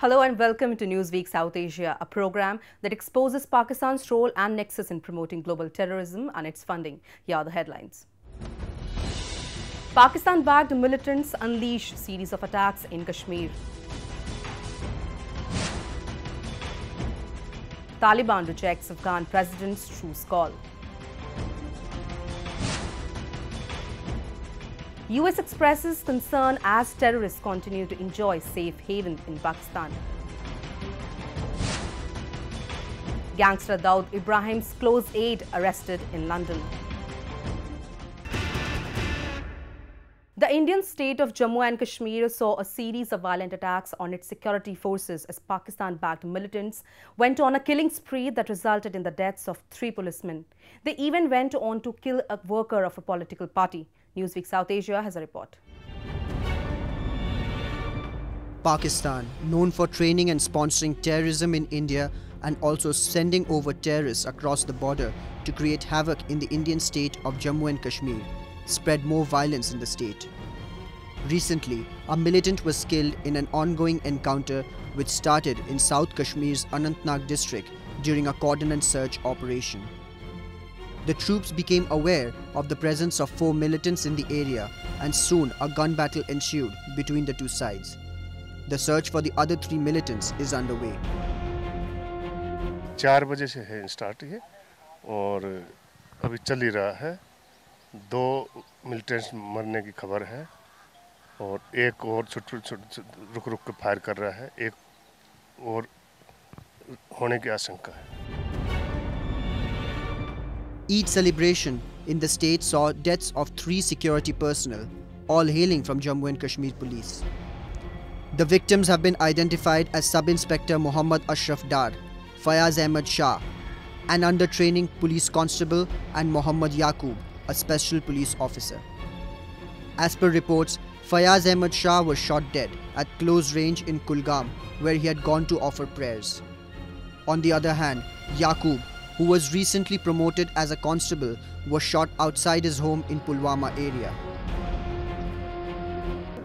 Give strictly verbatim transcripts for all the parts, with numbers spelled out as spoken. Hello and welcome to Newsweek South Asia, a program that exposes Pakistan's role and nexus in promoting global terrorism and its funding. Here are the headlines. Pakistan-backed militants unleash series of attacks in Kashmir. Taliban rejects Afghan president's truce call. U S expresses concern as terrorists continue to enjoy safe haven in Pakistan. Gangster Dawood Ibrahim's close aide arrested in London. The Indian state of Jammu and Kashmir saw a series of violent attacks on its security forces as Pakistan-backed militants went on a killing spree that resulted in the deaths of three policemen. They even went on to kill a worker of a political party. Newsweek South Asia has a report. Pakistan, known for training and sponsoring terrorism in India and also sending over terrorists across the border to create havoc in the Indian state of Jammu and Kashmir, spread more violence in the state. Recently, a militant was killed in an ongoing encounter which started in South Kashmir's Anantnag district during a cordon search operation. The troops became aware of the presence of four militants in the area and soon a gun battle ensued between the two sides. The search for the other three militants is underway. four बजे से है start ये और अभी चल ही रहा है. दो मिलिटेंट्स मरने की खबर है और एक और छुट-छुट रुक-रुक के फायर कर रहा है. एक और होने की आशंका है. Eid celebration in the state saw deaths of three security personnel, all hailing from Jammu and Kashmir Police. The victims have been identified as Sub-Inspector Mohammad Ashraf Dar, Fayaz Ahmed Shah, an under-training police constable, and Mohammad Yaqub, a special police officer. As per reports, Fayaz Ahmed Shah was shot dead at close range in Kulgam, where he had gone to offer prayers. On the other hand, Yaqub, who was recently promoted as a constable, was shot outside his home in Pulwama area.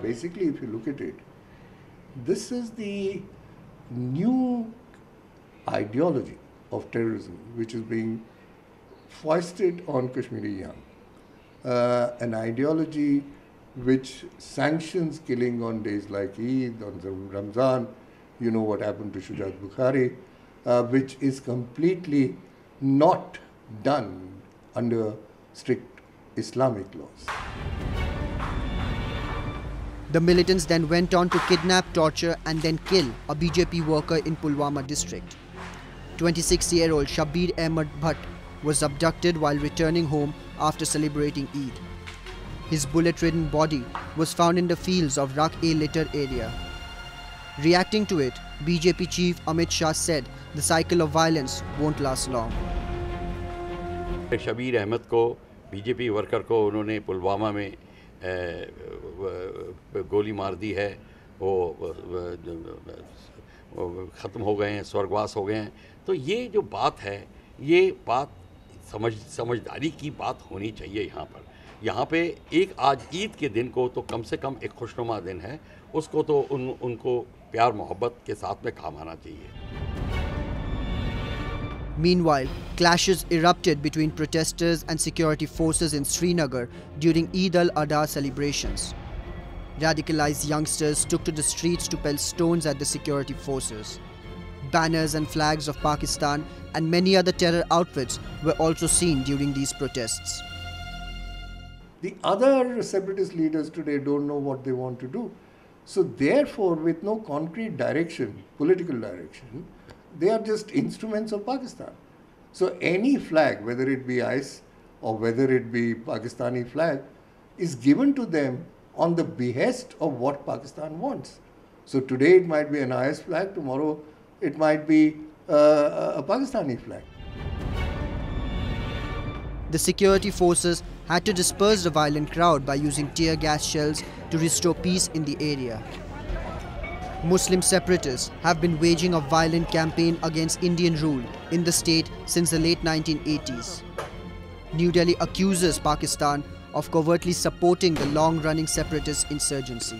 Basically, if you look at it, this is the new ideology of terrorism which is being foisted on Kashmiri young. Uh, an ideology which sanctions killing on days like Eid, on Ramzan, you know what happened to Shujaat Bukhari, uh, which is completely not done under strict Islamic laws. The militants then went on to kidnap, torture and then kill a B J P worker in Pulwama district. twenty-six-year-old Shabir Ahmed Bhatt was abducted while returning home after celebrating Eid. His bullet-ridden body was found in the fields of Rak-e-Litter area. Reacting to it, B J P chief Amit Shah said the cycle of violence won't last long. Shabir Ahmad को BJP worker को उन्होंने पुलवामा में गोली मार दी है. वो ख़त्म हो गए हैं, स्वर्गवास हो गए हैं. तो ये जो बात है, ये बात समझ समझदारी की बात होनी चाहिए. यहाँ पर यहाँ पे एक आज ईद के दिन को तो कम से कम एक खुशनुमा दिन है, उसको तो उन उनको प्यार मोहब्बत के साथ में काम आना चाहिए. Meanwhile, clashes erupted between protesters and security forces in Srinagar during Eid al Adha celebrations. Radicalized youngsters took to the streets to pelt stones at the security forces. Banners and flags of Pakistan and many other terror outfits were also seen during these protests. The other separatist leaders today don't know what they want to do. So therefore, with no concrete direction, political direction, they are just instruments of Pakistan. So any flag, whether it be ICE or whether it be Pakistani flag, is given to them on the behest of what Pakistan wants. So today it might be an ICE flag, tomorrow it might be uh, a Pakistani flag. The security forces had to disperse the violent crowd by using tear gas shells to restore peace in the area. Muslim separatists have been waging a violent campaign against Indian rule in the state since the late nineteen eighties. New Delhi accuses Pakistan of covertly supporting the long-running separatist insurgency.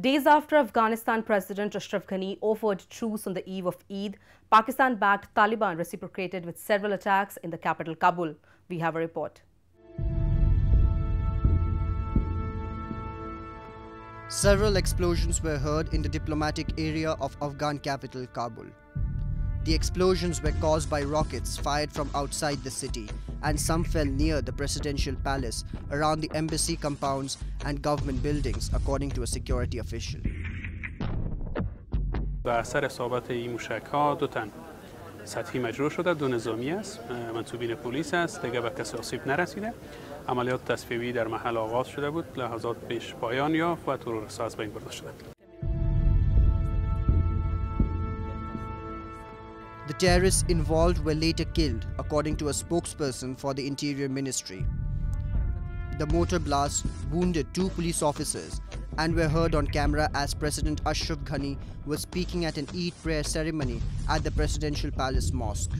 Days after Afghanistan President Ashraf Ghani offered truce on the eve of Eid, Pakistan-backed Taliban reciprocated with several attacks in the capital Kabul. We have a report. Several explosions were heard in the diplomatic area of Afghan capital Kabul. The explosions were caused by rockets fired from outside the city, and some fell near the presidential palace, around the embassy compounds and government buildings, according to a security official. The terrorists involved were later killed, according to a spokesperson for the Interior Ministry. The mortar blasts wounded two police officers and were heard on camera as President Ashraf Ghani was speaking at an Eid prayer ceremony at the Presidential Palace Mosque.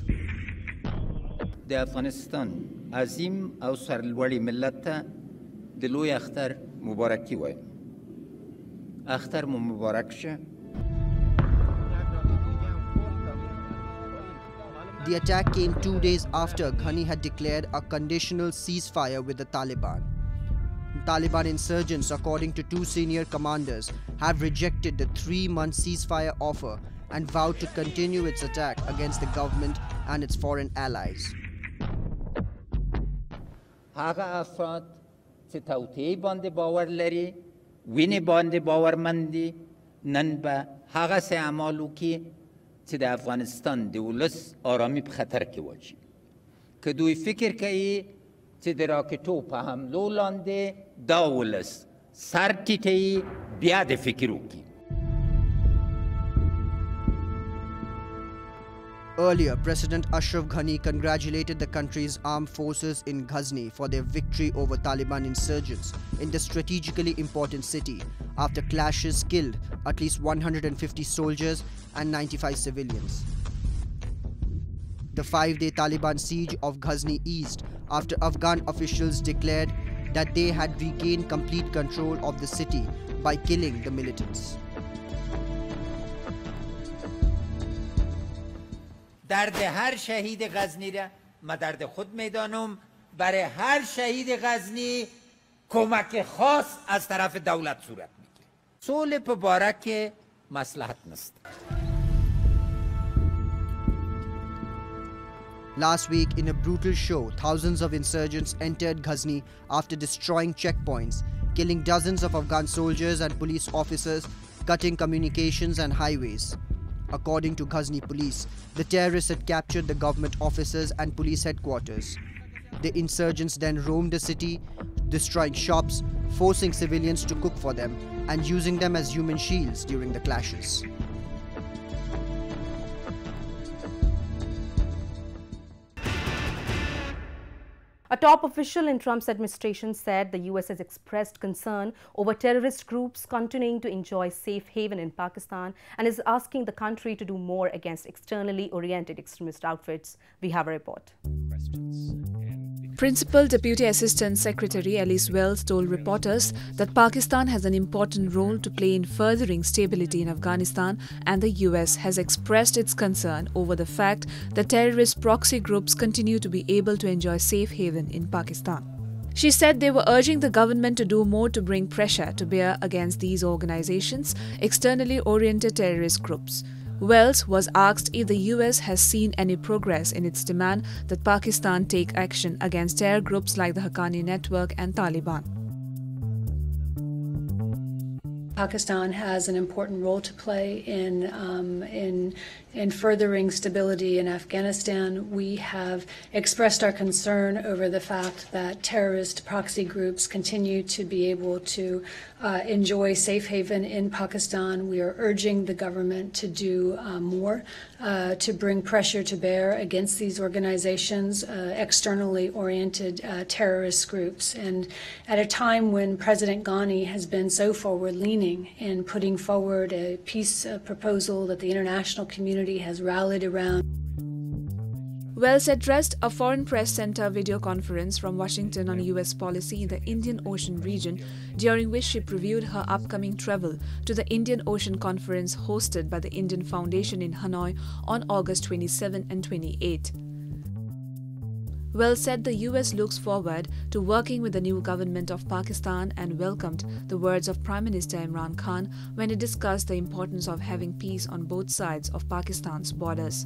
The Afghanistan Azim Ausar Wali Millata Dilui Akhtar Mubarakiwa Akhtar Mubaraksha. The attack came two days after Ghani had declared a conditional ceasefire with the Taliban. Taliban insurgents, according to two senior commanders, have rejected the three-month ceasefire offer and vowed to continue its attack against the government and its foreign allies. The Afghanistan دولس آرامی به خطر که واجی که دوی فکر که تی دراکتو په حملو لانده داولس سر تیتی بیاد فکرو کی. Earlier, President Ashraf Ghani congratulated the country's armed forces in Ghazni for their victory over Taliban insurgents in the strategically important city after clashes killed at least one hundred fifty soldiers and ninety-five civilians. The five-day Taliban siege of Ghazni eased after Afghan officials declared that they had regained complete control of the city by killing the militants. درد هر شهید غزنی را ما درد خود میدانم. برای هر شهید غزنی کمک خاص از طرف دولت صورت میگیره. صلح مبارک مصلحت نیست. Last week, in a brutal show, thousands of insurgents entered Ghazni after destroying checkpoints, killing dozens of Afghan soldiers and police officers, cutting communications and highways. According to Ghazni police, the terrorists had captured the government offices and police headquarters. The insurgents then roamed the city, destroying shops, forcing civilians to cook for them, and using them as human shields during the clashes. A top official in Trump's administration said the U S has expressed concern over terrorist groups continuing to enjoy safe haven in Pakistan and is asking the country to do more against externally oriented extremist outfits. We have a report. Principal Deputy Assistant Secretary Alice Wells told reporters that Pakistan has an important role to play in furthering stability in Afghanistan, and the U S has expressed its concern over the fact that terrorist proxy groups continue to be able to enjoy safe haven in Pakistan. She said they were urging the government to do more to bring pressure to bear against these organizations, externally oriented terrorist groups. Wells was asked if the U S has seen any progress in its demand that Pakistan take action against terror groups like the Haqqani Network and Taliban. Pakistan has an important role to play in, um, in, in furthering stability in Afghanistan. We have expressed our concern over the fact that terrorist proxy groups continue to be able to uh, enjoy safe haven in Pakistan. We are urging the government to do uh, more uh, to bring pressure to bear against these organizations, uh, externally oriented uh, terrorist groups. And at a time when President Ghani has been so forward-leaning in putting forward a peace proposal that the international community has rallied around. Wells addressed a Foreign Press Center video conference from Washington on U S policy in the Indian Ocean region, during which she previewed her upcoming travel to the Indian Ocean Conference hosted by the Indian Foundation in Hanoi on August twenty-seventh and twenty-eighth. Wells said the U S looks forward to working with the new government of Pakistan and welcomed the words of Prime Minister Imran Khan when he discussed the importance of having peace on both sides of Pakistan's borders.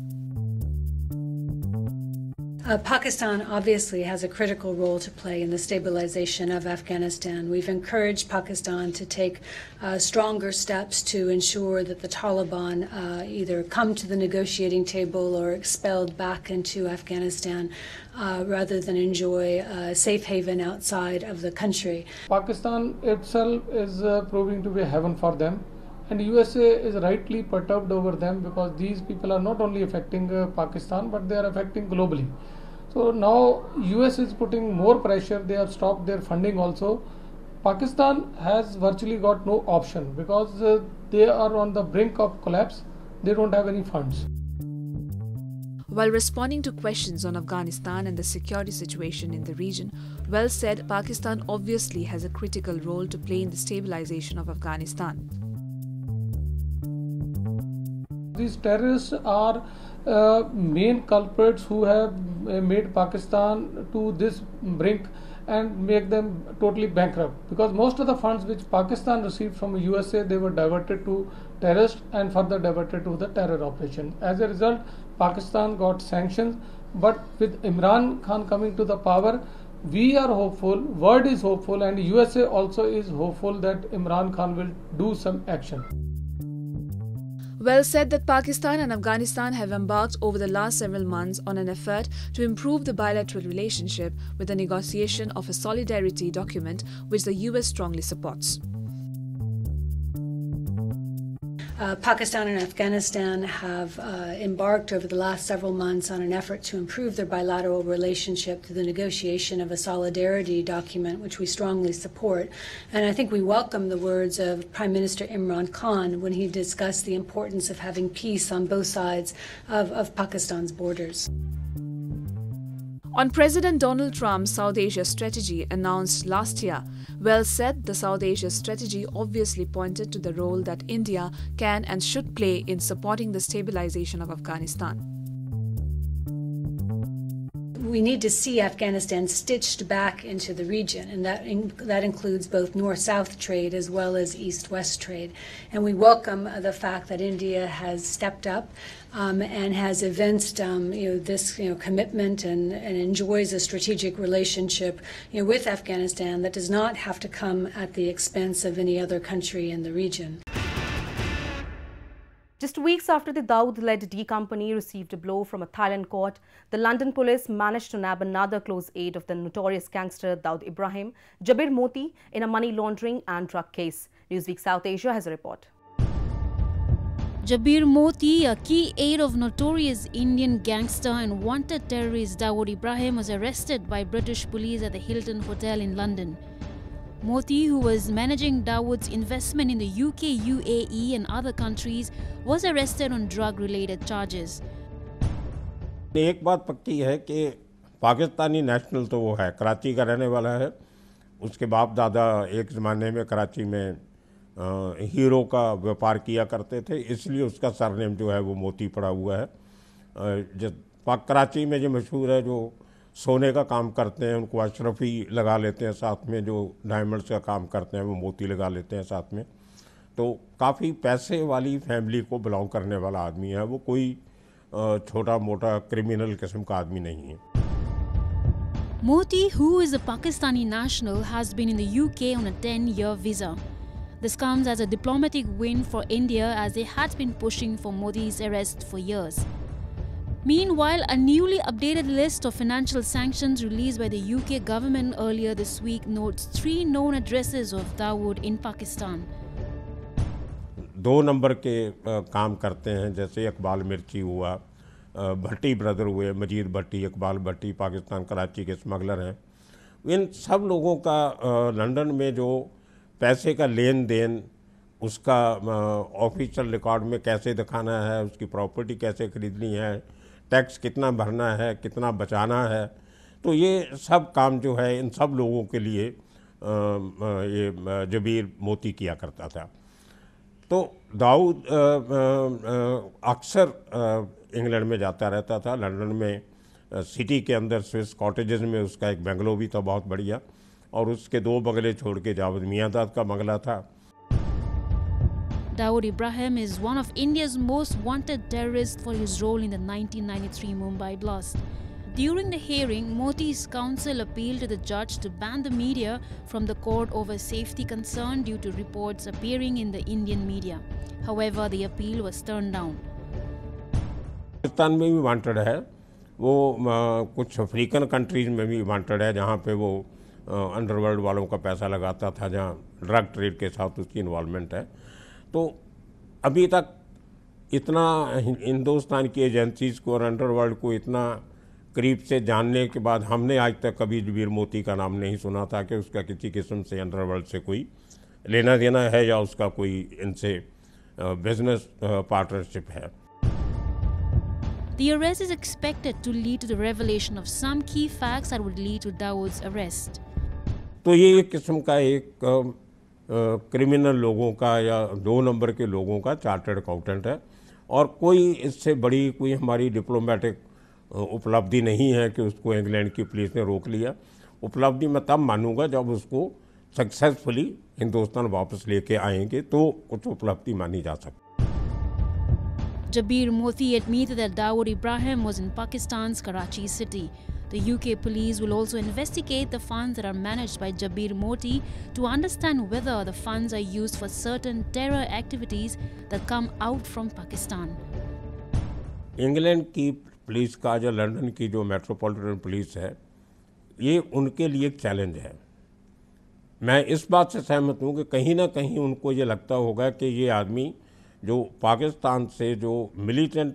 Uh, Pakistan obviously has a critical role to play in the stabilization of Afghanistan. We've encouraged Pakistan to take uh, stronger steps to ensure that the Taliban uh, either come to the negotiating table or expelled back into Afghanistan uh, rather than enjoy a safe haven outside of the country. Pakistan itself is uh, proving to be a heaven for them, and U S A is rightly perturbed over them because these people are not only affecting uh, Pakistan, but they are affecting globally. So now U S is putting more pressure. They have stopped their funding also. Pakistan has virtually got no option because uh, they are on the brink of collapse. They don't have any funds. While responding to questions on Afghanistan and the security situation in the region, Wells said Pakistan obviously has a critical role to play in the stabilization of Afghanistan. These terrorists are uh, main culprits who have made Pakistan to this brink and make them totally bankrupt, because most of the funds which Pakistan received from U S A, they were diverted to terrorists and further diverted to the terror operation. As a result, Pakistan got sanctions, but with Imran Khan coming to the power, we are hopeful, world is hopeful, and U S A also is hopeful that Imran Khan will do some action. Wells said that Pakistan and Afghanistan have embarked over the last several months on an effort to improve the bilateral relationship with the negotiation of a solidarity document which the U S strongly supports. Uh, Pakistan and Afghanistan have uh, embarked over the last several months on an effort to improve their bilateral relationship through the negotiation of a solidarity document, which we strongly support. And I think we welcome the words of Prime Minister Imran Khan when he discussed the importance of having peace on both sides of, of Pakistan's borders. On President Donald Trump's South Asia strategy announced last year, Wells said the South Asia strategy obviously pointed to the role that India can and should play in supporting the stabilization of Afghanistan. We need to see Afghanistan stitched back into the region, and that in, that includes both north-south trade as well as east-west trade. And we welcome the fact that India has stepped up um, and has evinced um, you know, this you know, commitment and, and enjoys a strategic relationship you know, with Afghanistan that does not have to come at the expense of any other country in the region. Just weeks after the Dawood-led D Company received a blow from a Thailand court, the London police managed to nab another close aide of the notorious gangster Dawood Ibrahim, Jabir Moti, in a money laundering and drug case. Newsweek South Asia has a report. Jabir Moti, a key aide of notorious Indian gangster and wanted terrorist Dawood Ibrahim, was arrested by British police at the Hilton Hotel in London. Moti, who was managing Dawood's investment in the U K, U A E and other countries, was arrested on drug-related charges. एक बात पक्की है कि Pakistani national तो वो है, कराची का रहने वाला है, उसके बाप दादा एक ज़माने में कराची में हीरो का व्यापार किया करते थे, इसलिए उसका सरनेम जो है वो मोती पड़ा हुआ है। जो कराची में जो मशहूर है, जो सोने का काम करते हैं उनको अशरफी लगा लेते हैं, साथ में जो डायमंड्स का काम करते हैं वो मोती लगा लेते हैं साथ में। तो काफ़ी पैसे वाली फैमिली को बिलोंग करने वाला आदमी है वो, कोई छोटा मोटा क्रिमिनल किस्म का आदमी नहीं है। Moti, who is a Pakistani national, has been in the U K on a ten-year visa. This comes as a diplomatic win for India, as they had been pushing for Modi's arrest for years. Meanwhile, a newly updated list of financial sanctions released by the U K government earlier this week notes three known addresses of Dawood in Pakistan. दो नंबर के काम करते हैं, जैसे इकबाल मिर्ची हुआ, भट्टी brother हुए, मजीद भट्टी, इकबाल भट्टी पाकिस्तान कराची के स्मगलर हैं। इन सब लोगों का लंदन में जो पैसे का लेन देन, उसका ऑफिशियल रिकॉर्ड में कैसे दिखाना है, उसकी प्रॉपर्टी कैसे खरीदनी है, टैक्स कितना भरना है, कितना बचाना है, तो ये सब काम जो है इन सब लोगों के लिए ये जबीर मोती किया करता था। तो दाऊद अक्सर इंग्लैंड में जाता रहता था, लंदन में सिटी के अंदर स्विस कॉटेजेस में उसका एक बंगलो भी था बहुत बढ़िया, और उसके दो बंगले छोड़ के जावेद मियांदाद का बंगला था। Dawood Ibrahim is one of India's most wanted terrorists for his role in the nineteen ninety-three Mumbai blast. During the hearing, Moti's counsel appealed to the judge to ban the media from the court over safety concern due to reports appearing in the Indian media. However, the appeal was turned down. Pakistan में भी wanted है, वो कुछ African countries में भी wanted है, जहाँ पे वो अंडरवर्ल्ड वालों का पैसा लगाता था, जहाँ ड्रग ट्रेड के साथ उसकी इन्वॉल्वमेंट है। तो अभी तक इतना हिंदुस्तान की एजेंसीज़ को और अंडरवर्ल्ड को इतना करीब से जानने के बाद हमने आज तक कभी जबीर मोती का नाम नहीं सुना था कि उसका किसी किस्म से अंडरवर्ल्ड से कोई लेना देना है या उसका कोई इनसे बिजनेस पार्टनरशिप है। The arrest is expected to lead to the revelation of some key facts that would lead to Dawood's arrest. तो ये एक किस्म का एक क्रिमिनल लोगों का या दो नंबर के लोगों का चार्टर्ड अकाउंटेंट है, और कोई इससे बड़ी कोई हमारी डिप्लोमेटिक उपलब्धि नहीं है कि उसको इंग्लैंड की पुलिस ने रोक लिया। उपलब्धि मैं तब मानूंगा जब उसको सक्सेसफुली हिंदुस्तान वापस लेके आएंगे तो कुछ उपलब्धि मानी जा सकती। Jabir Moti admitted that Dawood Ibrahim was in Pakistan's Karachi city. The U K police will also investigate the funds that are managed by Jabir Moti to understand whether the funds are used for certain terror activities that come out from Pakistan. England की police का या London की जो metropolitan police है, ये उनके लिए एक चैलेंज है। मैं इस बात से सहमत हूँ कि कहीं ना कहीं उनको ये लगता होगा कि ये आदमी जो पाकिस्तान से जो मिलिटेंट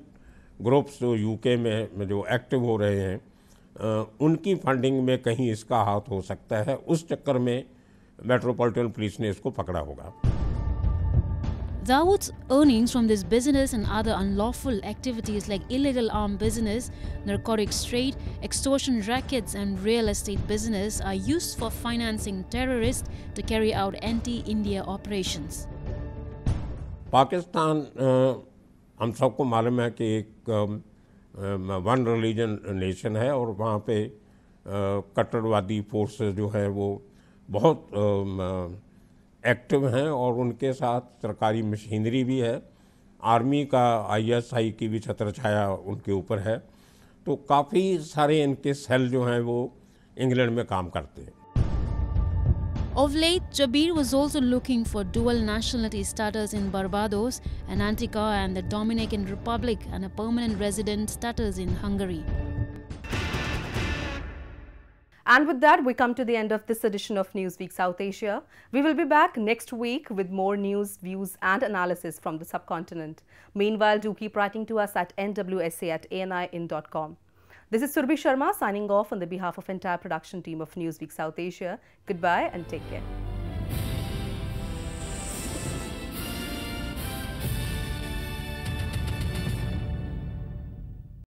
ग्रुप्स जो यूके में जो एक्टिव हो रहे हैं उनकी फंडिंग में कहीं इसका हाथ हो सकता है, उस चक्कर में मेट्रोपॉलिटन पुलिस ने इसको पकड़ा होगा। Dawood's earnings from this business and other unlawful activities like illegal armed business, narcotics trade, extortion rackets and real estate business are used for financing terrorists to carry out anti-India operations. Pakistan हम सबको मालूम है कि एक one religion nation है, और वहाँ पे कट्टरवादी फोर्सेस जो है वो बहुत एक्टिव हैं, और उनके साथ सरकारी मशीनरी भी है, आर्मी का आई एस आई की भी छत्रछाया उनके ऊपर है। तो काफ़ी सारे इनके सेल जो हैं वो इंग्लैंड में काम करते हैं। Of late, Jabir was also looking for dual nationality status in Barbados and Antigua and the Dominican Republic and a permanent resident status in Hungary. And with that, we come to the end of this edition of Newsweek South Asia. We will be back next week with more news, views and analysis from the subcontinent. Meanwhile, do keep writing to us at N W S A at A N I N dot com. This is Surbhi Sharma signing off on the behalf of entire production team of Newsweek South Asia. Goodbye and take care.